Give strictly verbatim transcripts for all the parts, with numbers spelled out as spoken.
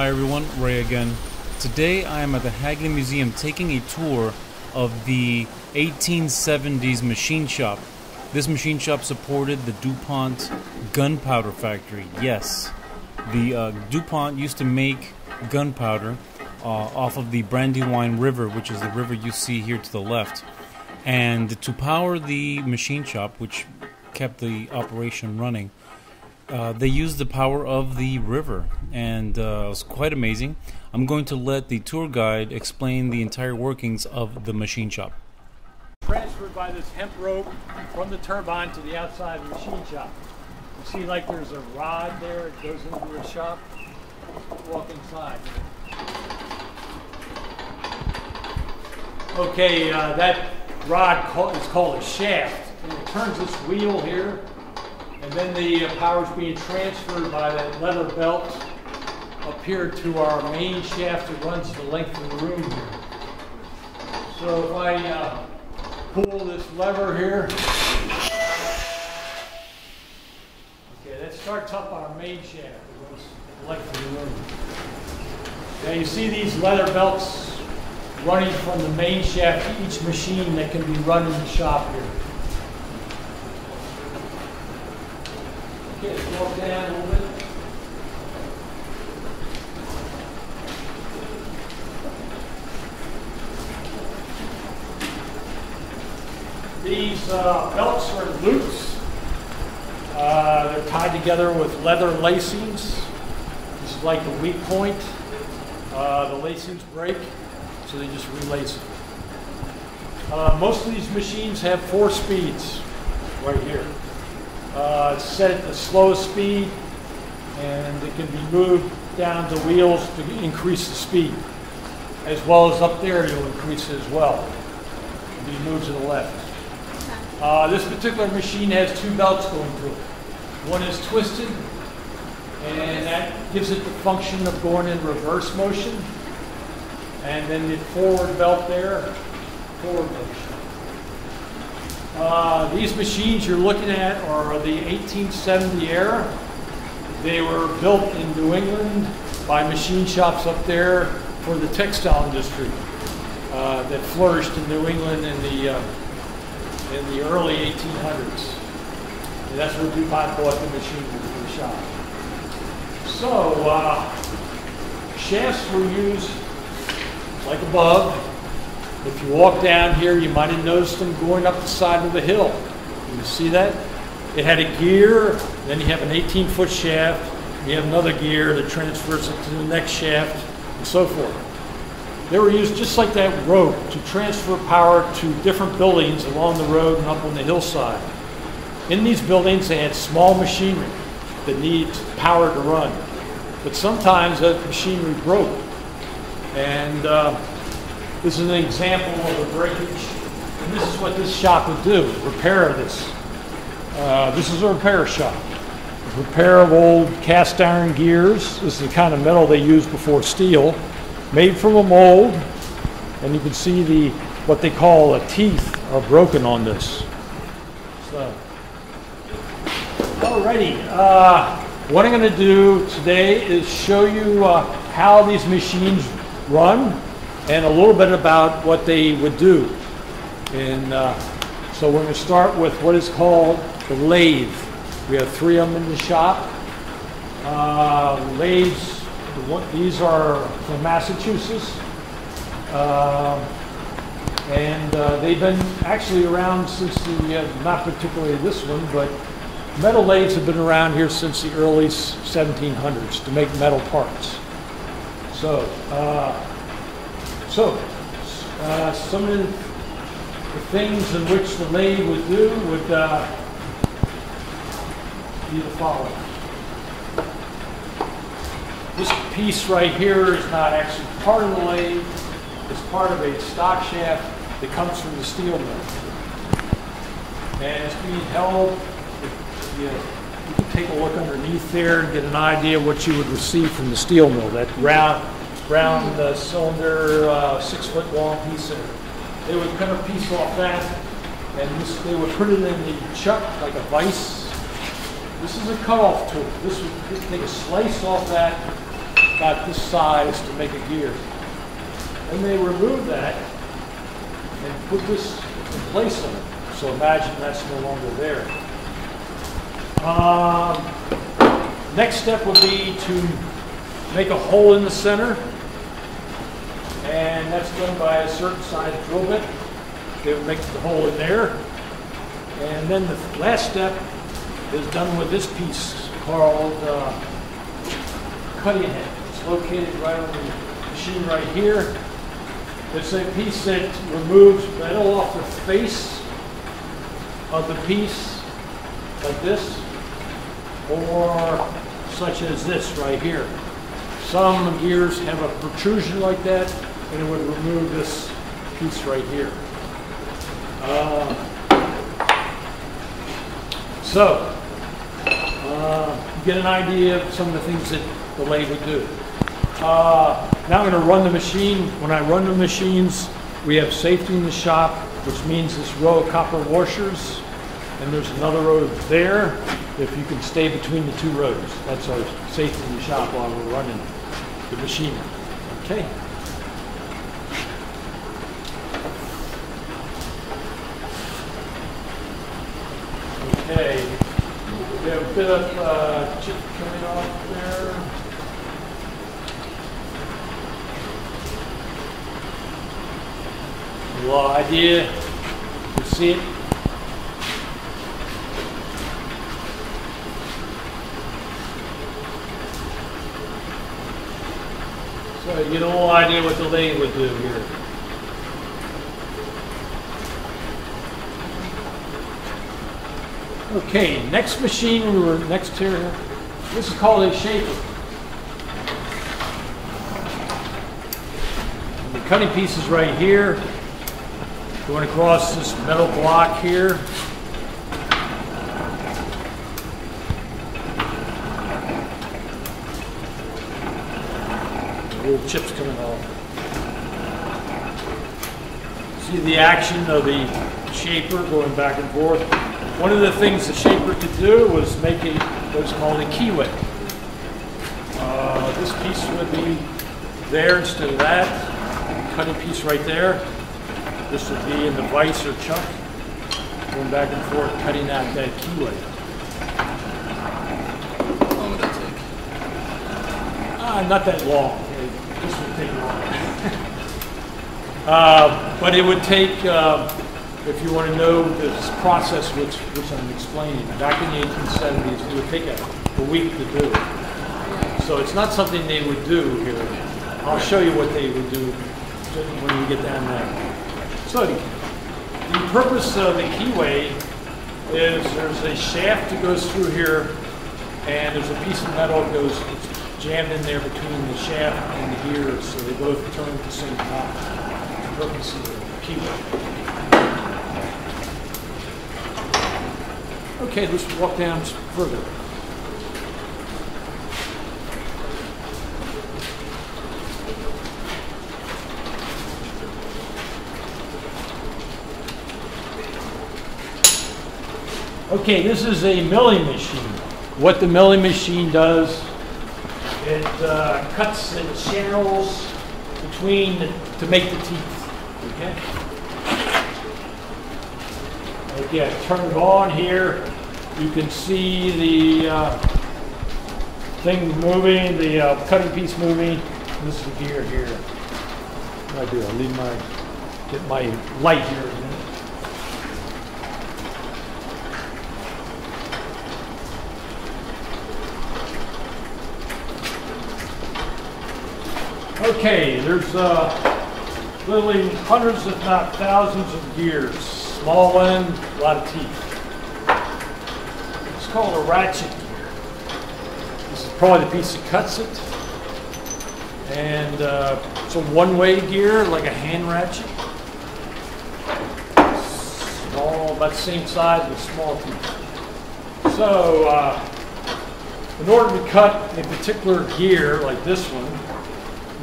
Hi everyone, Ray again. Today I am at the Hagley Museum taking a tour of the eighteen seventies machine shop. This machine shop supported the DuPont gunpowder factory. Yes, the uh, DuPont used to make gunpowder uh, off of the Brandywine River, which is the river you see here to the left. And to power the machine shop, which kept the operation running, Uh, they used the power of the river, and uh, it was quite amazing. I'm going to let the tour guide explain the entire workings of the machine shop. Transferred by this hemp rope from the turbine to the outside of the machine shop. You see, like there's a rod there, it goes into the shop. Walk inside. Okay, uh, that rod call, is called a shaft, and it turns this wheel here. And then the power is being transferred by that leather belt up here to our main shaft that runs the length of the room here. So if I uh, pull this lever here, okay, that starts up our main shaft that runs the length of the room. Now you see these leather belts running from the main shaft to each machine that can be run in the shop here. Okay, let's walk down a little bit. These uh, belts are loops. Uh, they're tied together with leather lacings. This is like the weak point. Uh, the lacings break, so they just relace it. Uh, most of these machines have four speeds right here. Uh, it's set at the slowest speed, and it can be moved down to wheels to increase the speed, as well as up there you'll increase it as well. It can be moved to the left. Uh, this particular machine has two belts going through it. One is twisted, and that gives it the function of going in reverse motion, and then the forward belt there, forward motion. Uh, these machines you're looking at are the eighteen seventy era. They were built in New England by machine shops up there for the textile industry uh, that flourished in New England in the uh, in the early eighteen hundreds. And that's where DuPont bought the machine for the shop. So uh, shafts were used like above. If you walk down here, you might have noticed them going up the side of the hill. You see that? It had a gear, then you have an eighteen foot shaft, you have another gear that transfers it to the next shaft, and so forth. They were used just like that rope to transfer power to different buildings along the road and up on the hillside. In these buildings, they had small machinery that needed power to run. But sometimes that machinery broke. And uh, this is an example of a breakage, and this is what this shop would do, repair this. Uh, this is a repair shop. Repair of old cast iron gears. This is the kind of metal they used before steel, made from a mold, and you can see the what they call the teeth are broken on this. So, alrighty, uh, what I'm going to do today is show you uh, how these machines run, and a little bit about what they would do. And uh, so we're going to start with what is called the lathe. We have three of them in the shop. Uh, lathes, the one, these are from Massachusetts. Uh, and uh, they've been actually around since the, uh, not particularly this one, but metal lathes have been around here since the early seventeen hundreds to make metal parts. So. Uh, So, uh, some of the things in which the lathe would do would uh, be the following. This piece right here is not actually part of the lathe. It's part of a stock shaft that comes from the steel mill. And it's being held. You know, you can take a look underneath there and get an idea of what you would receive from the steel mill, that round. round uh, cylinder, uh, six foot long piece there. They would cut a piece off that, and this, they would put it in the chuck like a vise. This is a cutoff tool. This would take a slice off that about this size to make a gear. And they remove that and put this in place of it. So imagine that's no longer there. Um, next step would be to make a hole in the center. And that's done by a certain size drill bit. They would make the hole in there. And then the last step is done with this piece called uh, cutting head. It's located right on the machine right here. It's a piece that removes metal off the face of the piece like this, or such as this right here. Some gears have a protrusion like that, and it would remove this piece right here. Uh, so, uh, you get an idea of some of the things that the lathe would do. Uh, now I'm going to run the machine. When I run the machines, we have safety in the shop, which means this row of copper washers, and there's another row there if you can stay between the two rows. That's our safety in the shop while we're running the machine. Okay. Okay, we have a bit of uh, chip coming off there. Little idea, you see it. So you get a little idea what the lathe would do here. Okay, next machine we were next here. This is called a shaper. And the cutting piece is right here. Going across this metal block here. Little chips coming off. See the action of the shaper going back and forth. One of the things the shaper could do was make a, what was called a keewick. Uh, this piece would be there instead of that. Cutting piece right there. This would be in the vise or chuck, going back and forth, cutting out that keyway. How long would that take? Uh, not that long. It, this would take long. uh, but it would take, uh, if you want to know this process, which, which I'm explaining, back in the eighteen seventies, it would take a, a week to do it. So it's not something they would do here. I'll show you what they would do when we get down there. So the purpose of the keyway is there's a shaft that goes through here, and there's a piece of metal that goes jammed in there between the shaft and the gears, so they both turn at the same time. The purpose of the keyway. Okay, let's walk down further. Okay, this is a milling machine. What the milling machine does, it uh, cuts and channels between the, to make the teeth. Okay. Okay, turn it on here. You can see the uh, thing moving, the uh, cutting piece moving. This is the gear here. What do I do? I leave my get my light here. Okay, there's uh, literally hundreds if not thousands of gears. Small end, a lot of teeth. It's called a ratchet gear. This is probably the piece that cuts it. And uh, it's a one-way gear, like a hand ratchet. Small, about the same size with small teeth. So, uh, in order to cut a particular gear, like this one,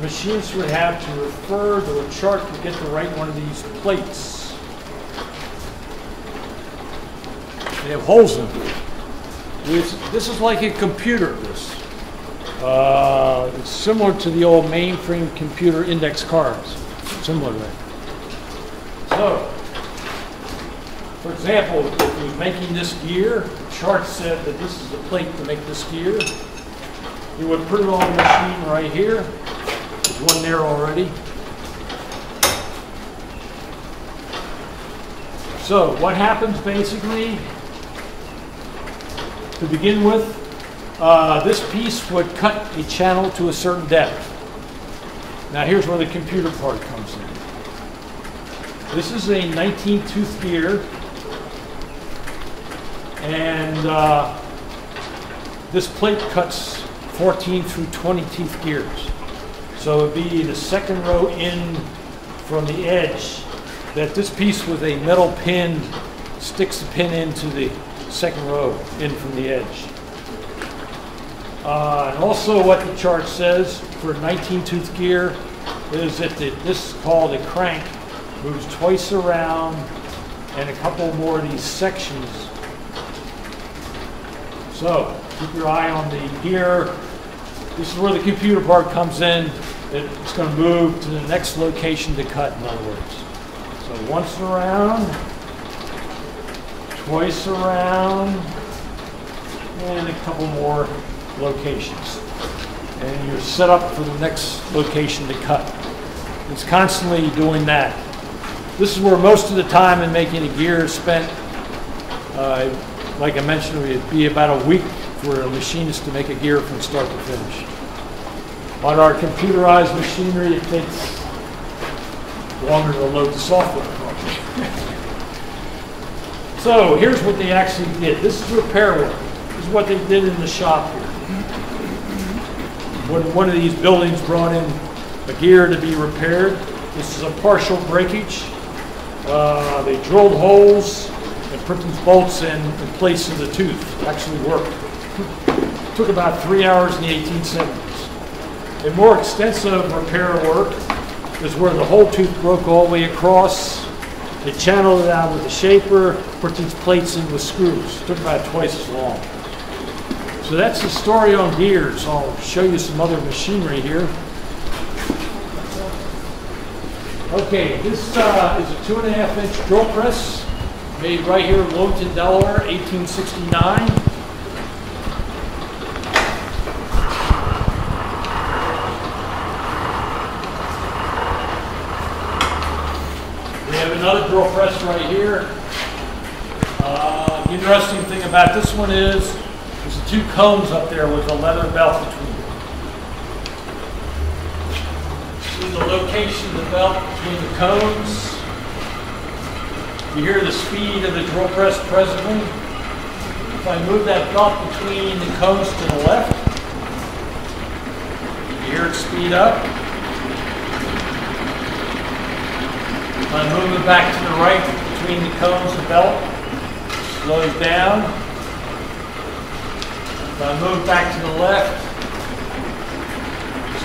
machines would have to refer to a chart to get the right one of these plates. They have holes in them. This is like a computer, this. Uh, it's similar to the old mainframe computer index cards. Similar to that. So, for example, if you're making this gear, the chart said that this is the plate to make this gear. You would put it on the machine right here. There's one there already. So what happens basically, to begin with, uh, this piece would cut a channel to a certain depth. Now here's where the computer part comes in. This is a nineteen tooth gear, and uh, this plate cuts fourteen through twenty tooth gears. So it would be the second row in from the edge that this piece with a metal pin sticks the pin into the second row in from the edge. Uh, and also what the chart says for nineteen tooth gear is that the, this is called a crank, moves twice around and a couple more of these sections. So keep your eye on the gear. This is where the computer part comes in. It's going to move to the next location to cut, in other words. So once around, twice around, and a couple more locations. And you're set up for the next location to cut. It's constantly doing that. This is where most of the time in making a gear is spent. Uh, like I mentioned, it would be about a week for a machinist to make a gear from start to finish. On our computerized machinery, it takes longer to load the software. So here's what they actually did. This is repair work. This is what they did in the shop here. When one of these buildings brought in a gear to be repaired, this is a partial breakage. Uh, they drilled holes and put these bolts in, in place of the tooth. It actually worked. It took about three hours in the eighteen seventies. A more extensive repair work is where the whole tooth broke all the way across. They channeled it out with a shaper, put these plates in with screws. It took about twice as long. So that's the story on gears. I'll show you some other machinery here. Okay, this uh, is a two and a half inch drill press made right here in Lownton, Delaware, eighteen sixty-nine. Another drill press right here. Uh, the interesting thing about this one is there's the two combs up there with a leather belt between them. See the location of the belt between the combs. You hear the speed of the drill press presently. If I move that belt between the combs to the left, you hear it speed up. I move it back to the right between the combs and belt, slows down. If I move back to the left,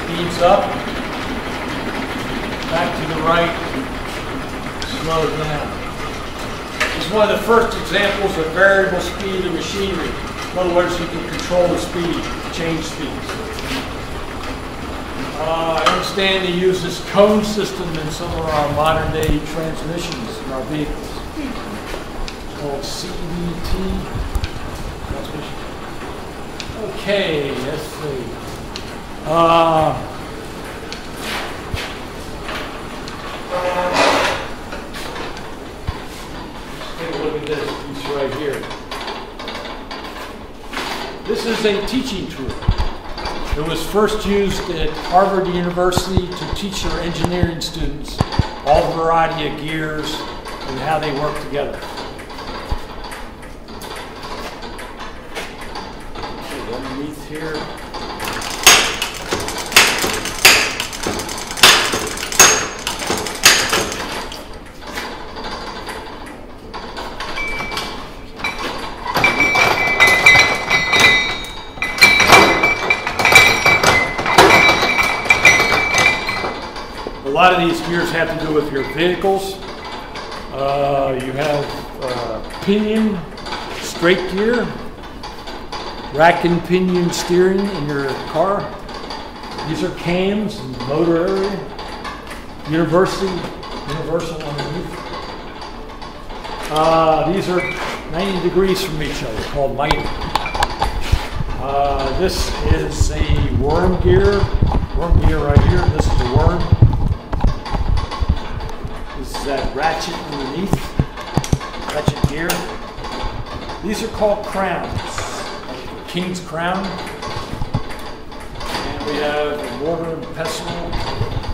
speeds up. Back to the right, slows down. This is one of the first examples of variable speed of machinery. In other words, you can control the speed, change speeds. Uh, I understand they use this cone system in some of our modern day transmissions in our vehicles. It's called C V T transmission. Okay, let's see. Uh, take a look at this piece right here. This is a teaching tool. It was first used at Harvard University to teach their engineering students all variety of gears and how they work together. Okay, underneath here. A lot of these gears have to do with your vehicles. Uh, you have uh, pinion, straight gear, rack and pinion steering in your car. These are cams and motor area. University, universal underneath. Uh, these are ninety degrees from each other, called minor. Uh, this is a worm gear. Worm gear right here. This is a worm. This is that ratchet underneath. Ratchet gear. These are called crowns. Like the king's crown. And we have a mortar and pestle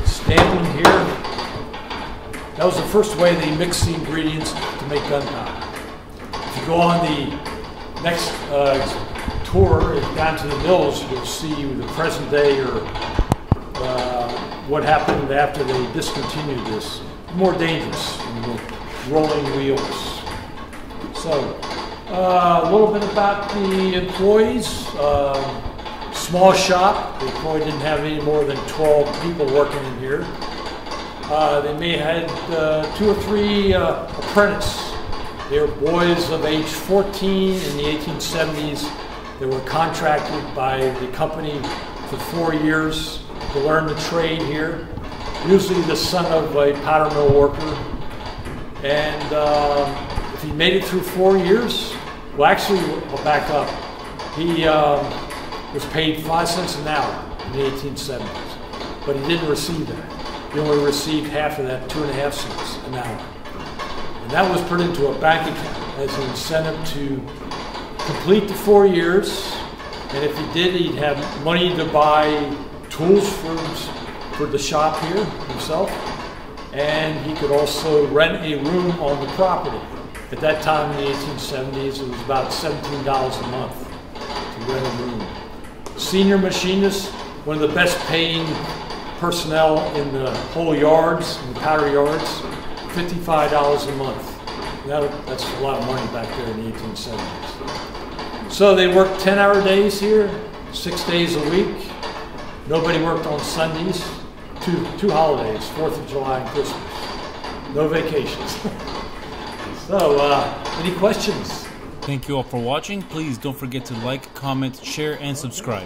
standing here. That was the first way they mixed the ingredients to make gunpowder. If you go on the next uh, tour down to the mills, you'll see the present day or uh, what happened after they discontinued this. More dangerous than the rolling wheels. So, uh, a little bit about the employees. Uh, small shop. They probably didn't have any more than twelve people working in here. Uh, they may have had uh, two or three uh, apprentices. They were boys of age fourteen in the eighteen seventies. They were contracted by the company for four years to learn the trade here. Usually the son of a powder mill worker. And uh, if he made it through four years, well actually, I'll back up. He um, was paid five cents an hour in the eighteen seventies, but he didn't receive that. He only received half of that, two and a half cents an hour. And that was put into a bank account as an incentive to complete the four years. And if he did, he'd have money to buy tools for, for the shop here himself. And he could also rent a room on the property. At that time in the eighteen seventies, it was about seventeen dollars a month to rent a room. Senior machinist, one of the best paying personnel in the whole yards, in the powder yards, fifty-five dollars a month. That, that's a lot of money back there in the eighteen seventies. So they worked ten hour days here, six days a week. Nobody worked on Sundays, two, two holidays, fourth of July and Christmas. No vacations. So, uh, any questions? Thank you all for watching. Please don't forget to like, comment, share, and subscribe.